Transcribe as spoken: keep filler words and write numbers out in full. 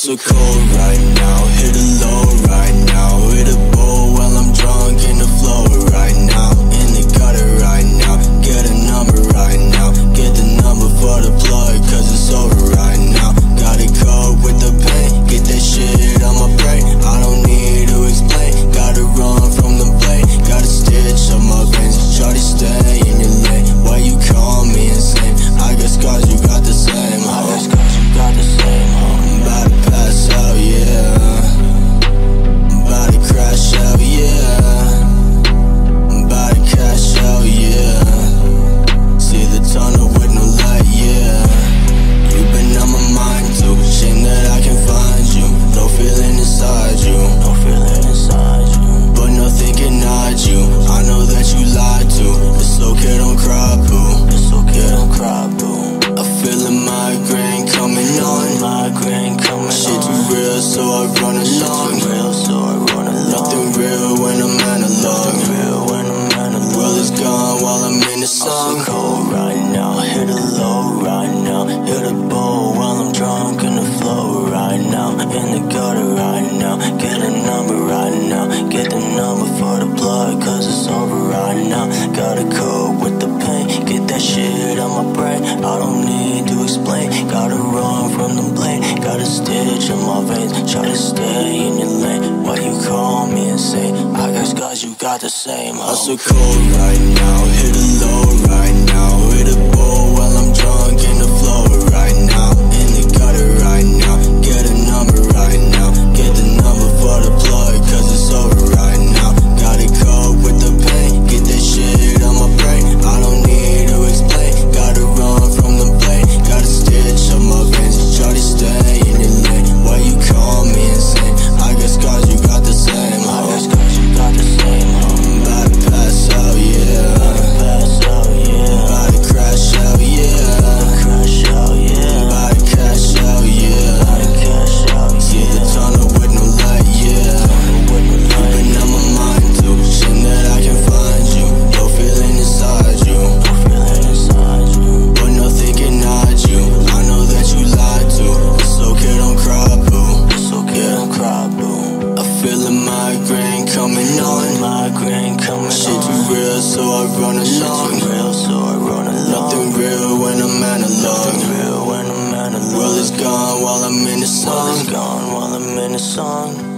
so cold right now, hit a low right now, hit a bowl while I'm drunk in the flow right now, in the gutter right now, get a number right now, get the number for the plug, cause it's over right now, got it cold with the pain, get that shit on my brain, I don't need to explain, gotta run from the blade, got a stitch on my veins, shawty stay in your lane, why you call me insane, I got scars, you got the same, I got scars, you got the same, home. I'm about to pass out, yeah. I'm about to crash out, yeah. I'm about to cash out, yeah. See the tunnel with no light, yeah. You've been on my mind too. Shame that I can find you. No feeling inside you. No feeling inside you. But nothing can hide you. I know that you lied to. It's okay, don't cry, boo. It's okay, don't cry, boo. I feel a migraine coming on, migraine coming shit too real, so I run along. Real, so I run along. Nothing real when I'm analog. Real when I'm analog. World is gone while I'm in the song. I'm so cold right now, hit a low right now, hit a bowl while I'm drunk in the flow right now, in the gutter right now, get a number right now, get the number for the blood, cause it's over right now, gotta cope with the pain, get that shit out my brain, I don't need to explain, gotta run from the blade, got a stitch in my veins, try to stay in your lane, why you call me insane, I got scars, you got the same, I'm so cold right now, hit a low right now, hit a bowl while I'm drunk in the flow right now, in the gutter right now, get a number right now, get the number for the plug, cause it's over right now, gotta cope with the pain, get that shit on my brain, I don't need to explain, gotta run from the blade, got a stitch on my veins, try to stay in your lane, why you call me insane, I got scars, you got the same, I got scars, you got the same, I'm about to pass out, yeah, I'm about to pass out, yeah, I'm about to crash out, yeah, I'm about to crash out, yeah, I'm about to cash out, yeah, I'm about to cash out, yeah, see the tunnel with no light, yeah, you've been on my mind too, shit that I can find you, no feeling inside you, no feeling inside you, but nothing can hide you, I know that you lied to, it's okay, don't cry, boo, it's okay, don't cry, boo. I feel a migraine coming on, migraine coming shit on. Shit too real, so I run along. Shit too real, so I run along. Nothing real when I'm analog. Nothing real when I'm analog. World is gone while I'm in the song. World is gone while I'm in the song.